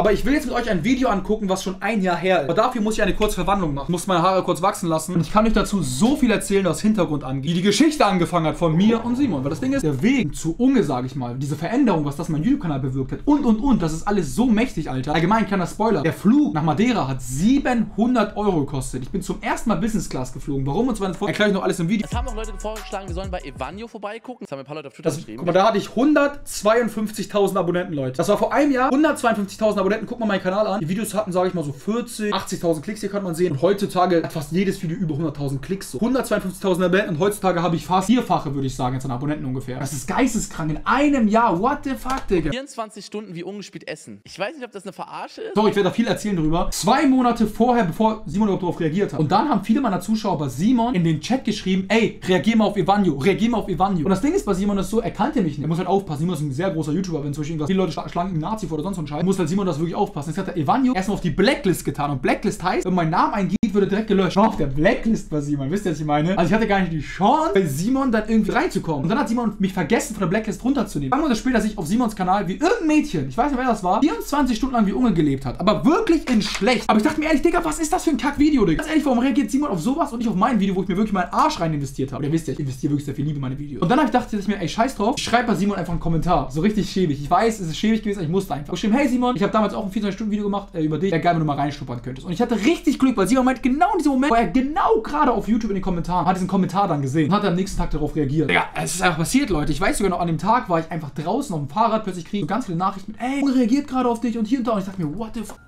Aber ich will jetzt mit euch ein Video angucken, was schon ein Jahr her ist. Aber dafür muss ich eine kurze Verwandlung machen. Ich muss meine Haare kurz wachsen lassen. Und ich kann euch dazu so viel erzählen, was Hintergrund angeht, wie die Geschichte angefangen hat von mir und Simon. Weil das Ding ist, der Weg zu Unge, sage ich mal, diese Veränderung, was das mein YouTube-Kanal bewirkt hat und. Das ist alles so mächtig, Alter. Allgemein, kleiner Spoiler. Der Flug nach Madeira hat 700 € gekostet. Ich bin zum ersten Mal Business Class geflogen. Warum und zwar erkläre ich noch alles im Video. Es haben auch Leute vorgeschlagen, wir sollen bei Evanijo vorbeigucken. Das haben ein paar Leute auf Twitter geschrieben. Guck mal, da hatte ich 152.000 Abonnenten, Leute. Das war vor einem Jahr. 152.000 Abonnenten. Guck mal meinen Kanal an. Die Videos hatten, sage ich mal, so 40, 80.000 Klicks. Hier kann man sehen. Und heutzutage hat fast jedes Video über 100.000 Klicks. So. 152.000 Abonnenten. Und heutzutage habe ich fast 4-fache, würde ich sagen, jetzt an Abonnenten ungefähr. Das ist geisteskrank. In einem Jahr. What the fuck, Digga? 24 Stunden wie ungespielt essen. Ich weiß nicht, ob das eine Verarsche ist. Sorry, ich werde da viel erzählen drüber. 2 Monate vorher, bevor Simon überhaupt darauf reagiert hat. Und dann haben viele meiner Zuschauer bei Simon in den Chat geschrieben, ey, reagier mal auf Evanijo, reagier mal auf Evanijo. Und das Ding ist bei Simon ist so, er kannte mich nicht. Er muss halt aufpassen. Simon ist ein sehr großer YouTuber, wenn zum Beispiel irgendwas, viele Leute schlagen ihm Nazi vor oder sonst so ein Scheiß, muss halt Simon das wirklich aufpassen. Jetzt hat er Evanijo erstmal auf die Blacklist getan. Und Blacklist heißt, wenn mein Name eingeht, würde direkt gelöscht. Auf der Blacklist war Simon, wisst ihr, was ich meine? Also ich hatte gar nicht die Chance, bei Simon dann irgendwie reinzukommen. Und dann hat Simon mich vergessen, von der Blacklist runterzunehmen. 2 Monate später sehe ich auf Simons Kanal, wie irgendein Mädchen, ich weiß nicht, wer das war, 24 Stunden lang wie Unge gelebt hat. Aber wirklich in schlecht. Aber ich dachte mir ehrlich, Digga, was ist das für ein Kack-Video, Digga? Ganz ehrlich, warum reagiert Simon auf sowas und nicht auf mein Video, wo ich mir wirklich meinen Arsch rein investiert habe? Oder wisst ihr, ich investiere wirklich sehr viel Liebe in meine Videos. Und dann habe ich gedacht, ey, scheiß drauf, ich schreibe bei Simon einfach einen Kommentar. So richtig schäbig. Ich weiß, es ist schäbig gewesen, aber ich musste einfach. Ich schrieb, hey Simon, ich habe damals auch ein 24-Stunden-Video gemacht über dich. Ja, geil, wenn du mal reinschnuppern könntest. Und ich hatte richtig Glück, weil Simon meinte, genau in diesem Moment, wo er genau gerade auf YouTube in den Kommentaren, hat diesen Kommentar dann gesehen und hat am nächsten Tag darauf reagiert. Ja, es ist einfach passiert, Leute. Ich weiß sogar noch, an dem Tag war ich einfach draußen auf dem Fahrrad, plötzlich kriege ich so ganz viele Nachrichten, ey, Unge reagiert gerade auf dich und hier und da. Und ich dachte mir, what the fuck?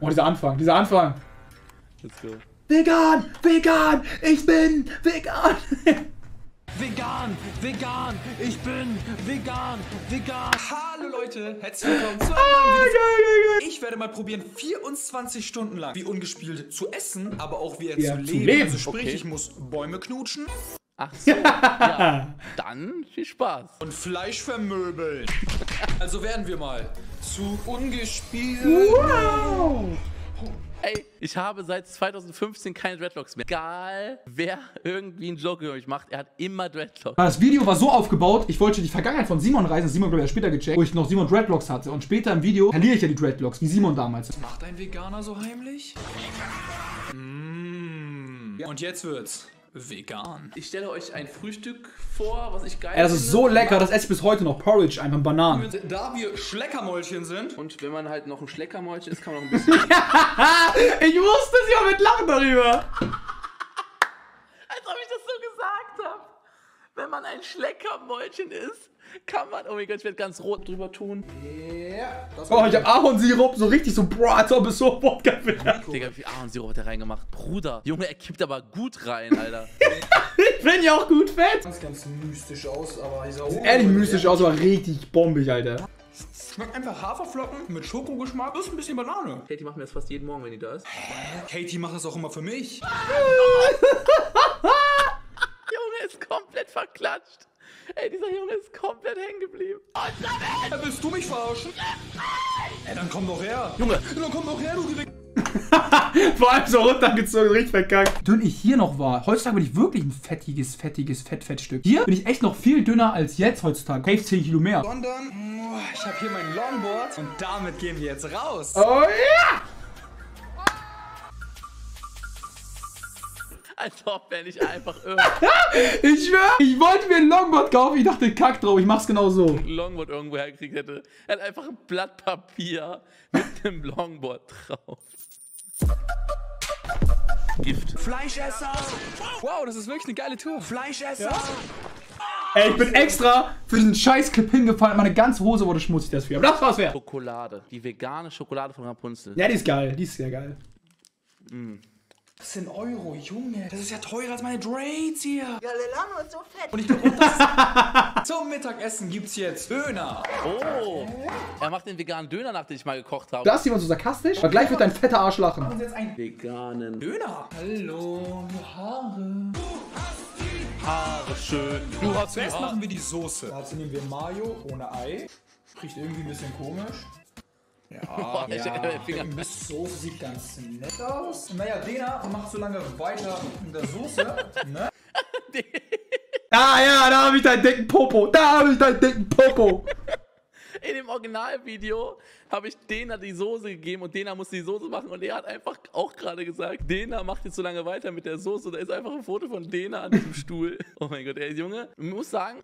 Oh, dieser Anfang. Let's go. Vegan, ich bin vegan. Vegan, ich bin vegan. Hallo Leute, herzlich willkommen zu einem neuen Video. Ich werde mal probieren, 24 Stunden lang wie ungespielt zu essen, aber auch wie er zu leben. Also sprich, okay. Ich muss Bäume knutschen. Ach so, ja. Dann viel Spaß. Und Fleisch vermöbeln. Also werden wir mal zu ungespielt. Wow. Ey, ich habe seit 2015 keine Dreadlocks mehr. Egal, wer irgendwie einen Joke über mich macht, er hat immer Dreadlocks. Das Video war so aufgebaut, ich wollte die Vergangenheit von Simon reisen. Simon, glaube ich, hat später gecheckt, wo ich noch Simon Dreadlocks hatte. Und später im Video verliere ich ja die Dreadlocks, wie Simon damals. Was macht ein Veganer so heimlich? Mmh. Und jetzt wird's vegan. Ich stelle euch ein Frühstück vor, was ich geil finde. Ja, das ist so lecker, das esse ich bis heute noch. Porridge, einfach Bananen. Da wir Schleckermäulchen sind. Und wenn man halt noch ein Schleckermäulchen ist, kann man noch ein bisschen... Ich wusste, sie war mit Lachen darüber. Als ob ich das so gesagt habe. Wenn man ein Schleckermäulchen ist, kann man... Oh mein Gott, ich werde ganz rot drüber tun. Yeah. Oh, ich habe Ahornsirup, so richtig so... Bro, als ob es so Wodka wäre. Digga, wie viel Ahornsirup hat er reingemacht? Bruder, Junge, er kippt aber gut rein, Alter. Ich bin ja auch gut fett. Sieht ganz mystisch aus, aber... Sieht ehrlich mystisch aus, aber richtig bombig, Alter. Schmeckt einfach Haferflocken mit Schokogeschmack plus ein bisschen Banane. Katie macht mir das fast jeden Morgen, wenn die da ist. Hä? Katie macht das auch immer für mich. Junge, ist komplett verklatscht. Ey, dieser Junge ist komplett hängen geblieben. Oh, willst du mich verarschen? Ey, dann komm doch her. Junge, dann komm doch her, du Gewicht. Vor allem so runtergezogen, richtig verkackt. Dünn ich hier noch war. Heutzutage bin ich wirklich ein fettiges Fettstück. Hier bin ich echt noch viel dünner als jetzt heutzutage. 15 Kilo mehr. Sondern, ich habe hier mein Longboard und damit gehen wir jetzt raus. Oh ja! Als ob er nicht einfach irgendwo... Ich schwör, ich wollte mir ein Longboard kaufen. Ich dachte, kack drauf, ich mach's genau so. Ein Longboard irgendwo hergekriegt hätte. Er hat einfach ein Blatt Papier mit einem Longboard drauf. Gift. Fleischesser! Wow, das ist wirklich eine geile Tour. Fleischesser! Ja. Ey, ich bin extra für diesen Scheiß-Clip hingefallen. Meine ganze Hose wurde schmutzig dafür. Aber das war's wert. Schokolade. Die vegane Schokolade von Rapunzel. Ja, die ist geil. Die ist sehr geil. Mm. 10 €, Junge. Das ist ja teurer als meine Dreads hier. Ja, Lelano ist so fett. Und ich glaube, zum Mittagessen gibt's jetzt Döner. Oh. Er macht den veganen Döner, nachdem ich mal gekocht habe. Da ist jemand so sarkastisch, aber gleich wird dein fetter Arsch lachen. Machen uns jetzt einen veganen Döner. Hallo, Haare. Haare schön. Du hast zuerst machen wir die Soße. Dazu nehmen wir Mayo ohne Ei. Riecht irgendwie ein bisschen komisch. Ja, ja. Die Soße sieht ganz nett aus. Naja, Dena macht so lange weiter in der Soße, ne? Ah ja, da hab ich deinen dicken Popo. in dem Originalvideo habe ich Dena die Soße gegeben und Dena muss die Soße machen und er hat einfach auch gerade gesagt, Dena macht jetzt so lange weiter mit der Soße. Da ist einfach ein Foto von Dena an diesem Stuhl. Oh mein Gott, der Junge, ich muss sagen,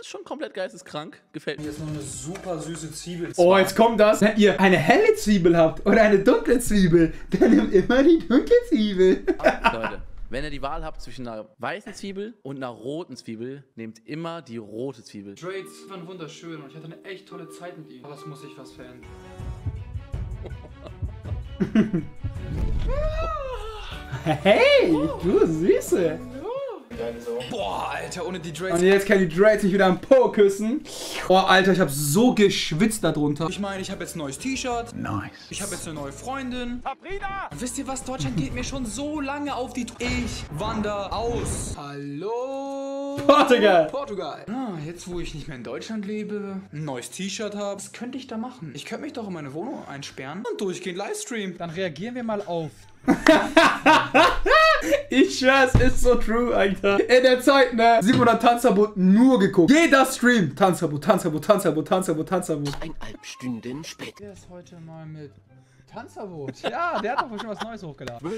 ist schon komplett geisteskrank. Gefällt mir. Jetzt noch eine super süße Zwiebel. Oh, jetzt kommt das. Wenn ihr eine helle Zwiebel habt oder eine dunkle Zwiebel, dann nimmt immer die dunkle Zwiebel. Leute. Wenn ihr die Wahl habt zwischen einer weißen Zwiebel und einer roten Zwiebel, nehmt immer die rote Zwiebel. Dreads waren wunderschön und ich hatte eine echt tolle Zeit mit ihnen. Aber es muss sich was verändern. Hey, du Süße. Boah, Alter, ohne die Dreads. Und jetzt kann die Dreads mich wieder am Po küssen. Boah, Alter, ich hab so geschwitzt darunter. Ich meine, ich habe jetzt ein neues T-Shirt. Nice. Ich habe jetzt eine neue Freundin. Sabrina! Wisst ihr was? Deutschland geht mir schon so lange auf die... Ich wandere aus. Hallo? Portugal. Portugal. Ah, jetzt, wo ich nicht mehr in Deutschland lebe, ein neues T-Shirt habe. Was könnte ich da machen? Ich könnte mich doch in meine Wohnung einsperren und durchgehend Livestream. Dann reagieren wir mal auf... Ich schwör's, ist so true, Alter. In der Zeit, ne? 700 Tanzverbot nur geguckt. Jeder Stream. Tanzverbot, Tanzverbot, Tanzverbot, Tanzverbot, Tanzverbot. Eineinhalb Stunden später. Der ist heute mal mit Tanzverbot. Ja, der hat doch schon was Neues hochgeladen.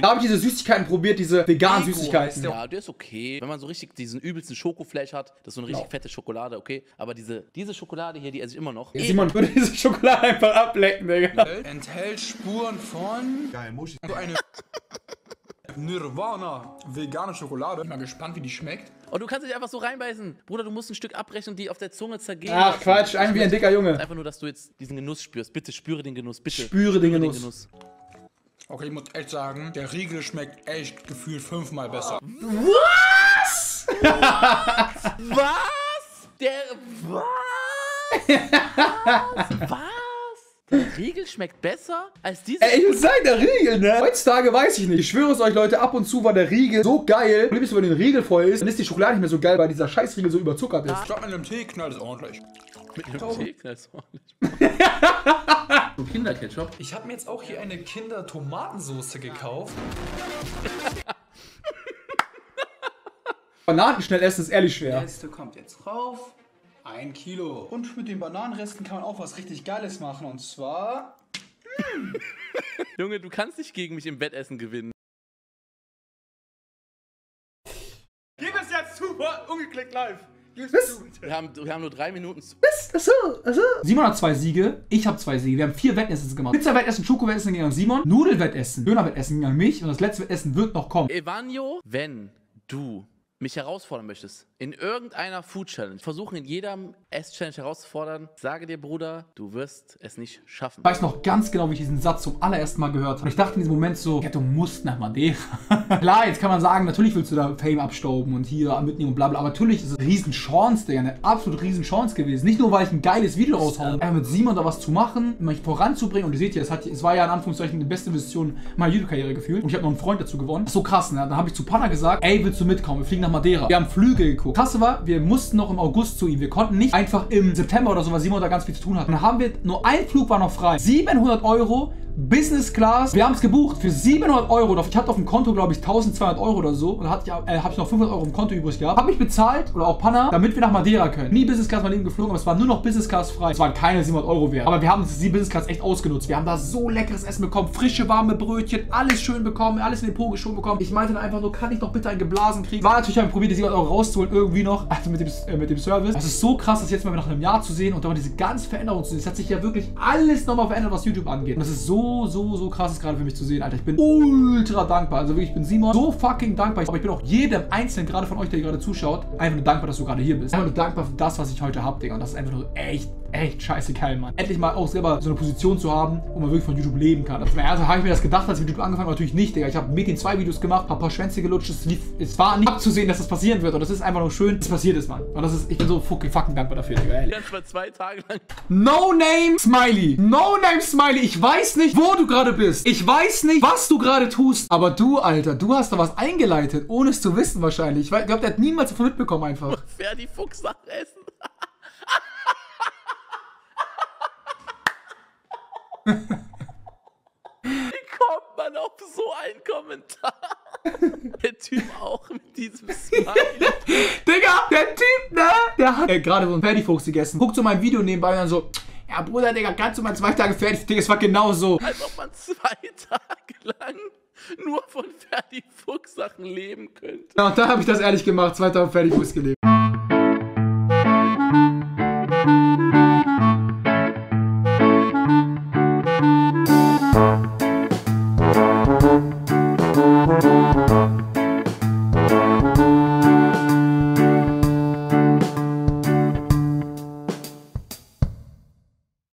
Da habe ich diese Süßigkeiten probiert, diese veganen Süßigkeiten. Ja, der ist okay. Wenn man so richtig diesen übelsten Schokoflash hat, das ist so eine richtig fette Schokolade, okay. Aber diese Schokolade hier, die esse ich immer noch. Simon würde diese Schokolade einfach ablecken, Digga. Enthält Spuren von... Geil, Muschi. So eine... Nirvana, vegane Schokolade. Ich bin mal gespannt, wie die schmeckt. Und du kannst dich einfach so reinbeißen. Bruder, du musst ein Stück abbrechen und die auf der Zunge zergehen. Ach Quatsch, ein wie ein dicker Junge. Einfach nur, dass du jetzt diesen Genuss spürst. Bitte spüre den Genuss, bitte. Spüre den Genuss. Okay, ich muss echt sagen, der Riegel schmeckt echt gefühlt 5-mal besser. Was? Was? Der Riegel schmeckt besser als dieses... Ey, ich muss sagen, der Riegel, ne? Heutzutage weiß ich nicht. Ich schwöre es euch, Leute, ab und zu war der Riegel so geil. Wenn es über den Riegel voll ist, dann ist die Schokolade nicht mehr so geil, weil dieser Scheißriegel so überzuckert ist. Statt mit einem Tee knallt es ordentlich. Mit einem Tee knallt es ordentlich. Kinderketchup. Ich habe mir jetzt auch hier eine Kindertomatensoße gekauft. Bananen schnell essen ist ehrlich schwer. Der letzte kommt jetzt rauf. 1 Kilo. Und mit den Bananenresten kann man auch was richtig Geiles machen. Und zwar... Junge, du kannst nicht gegen mich im Wettessen gewinnen. Gib es jetzt zu, ungeklickt live. Wir haben nur 3 Minuten zu. Achso. Simon hat 2 Siege, ich habe 2 Siege. Wir haben 4 Wettessen gemacht. Pizza-Wettessen, Schoko-Wettessen ging an Simon. Nudel-Wettessen, Döner-Wettessen ging an mich. Und das letzte Wettessen wird noch kommen. Evanijo, wenn du... mich herausfordern möchtest, in irgendeiner Food-Challenge, versuchen in jedem Ess-Challenge herauszufordern, sage dir, Bruder, du wirst es nicht schaffen. Ich weiß noch ganz genau, wie ich diesen Satz zum allerersten Mal gehört habe. Und ich dachte in diesem Moment so, ja, du musst nach Madeira. Klar, jetzt kann man sagen, natürlich willst du da Fame abstauben und hier mitnehmen und bla bla, aber natürlich ist es eine Riesenchance, Digga, eine absolute Riesenchance gewesen. Nicht nur, weil ich ein geiles Video raushaue, aber mit Simon da was zu machen, mich voranzubringen und ihr seht ja, es war ja in Anführungszeichen die beste Investition meiner YouTube-Karriere gefühlt und ich habe noch einen Freund dazu gewonnen. Das ist so krass, ne? Dann habe ich zu Panna gesagt, ey, willst du mitkommen? Wir fliegen nach Madeira. Wir haben Flüge geguckt. Krasse war, wir mussten noch im August zu ihm. Wir konnten nicht einfach im September oder so, weil Simon da ganz viel zu tun hat. Dann haben wir, nur ein Flug war noch frei. 700 Euro, Business Class. Wir haben es gebucht für 700 Euro. Ich hatte auf dem Konto, glaube ich, 1200 Euro oder so. Und da habe ich noch 500 Euro im Konto übrig gehabt. Habe mich bezahlt, oder auch Panna, damit wir nach Madeira können. Nie Business Class mal eben geflogen, aber es war nur noch Business Class frei. Es waren keine 700 Euro wert. Aber wir haben die Business Class echt ausgenutzt. Wir haben da so leckeres Essen bekommen. Frische, warme Brötchen, alles schön bekommen, alles in den Po geschoben bekommen. Ich meinte dann einfach nur, kann ich doch bitte einen geblasen kriegen? War natürlich, habe ich probiert, die 700 Euro rauszuholen, irgendwie noch. Also mit dem Service. Das ist so krass, das jetzt mal nach einem Jahr zu sehen und dann diese ganze Veränderung zu sehen. Es hat sich ja wirklich alles nochmal verändert, was YouTube angeht. Und das ist so krass, ist gerade für mich zu sehen, Alter. Ich bin ultra dankbar. Also wirklich, ich bin Simon so fucking dankbar. Aber ich bin auch jedem Einzelnen, gerade von euch, der hier gerade zuschaut, einfach nur dankbar, dass du gerade hier bist. Einfach nur dankbar für das, was ich heute habe, Digga. Und das ist einfach nur echt scheiße geil, Mann. Endlich mal auch selber so eine Position zu haben, wo man wirklich von YouTube leben kann. Also, also habe ich mir das gedacht, als ich mit YouTube angefangen habe, natürlich nicht, Digga. Ich habe Mädchen-2-Videos gemacht, paar Schwänze gelutscht. Es war nicht abzusehen, dass das passieren wird. Und das ist einfach nur schön, dass es passiert ist, Mann. Und das ist, ich bin so fucking dankbar dafür, Digga. Ehrlich. Das war 2 Tage lang. No-Name-Smiley. No-Name-Smiley. Ich weiß nicht, wo du gerade bist. Ich weiß nicht, was du gerade tust. Aber du, Alter, du hast da was eingeleitet, ohne es zu wissen wahrscheinlich. Ich glaube, der hat niemals davon mitbekommen einfach. Wer die Fuchssache essen. Wie kommt man auf so einen Kommentar? Der Typ auch mit diesem Smiley. Digga, der Typ, ne? der hat gerade so einen Fertigfuchs gegessen. Guckt so mein Video nebenbei und dann so, ja Bruder, Digga, kannst du mal 2 Tage fertig? Digga, es war genau so. Als ob man 2 Tage lang nur von Fertigfuchs-Sachen leben könnte. Ja, und da habe ich das ehrlich gemacht, 2 Tage Fertigfuchs gelebt.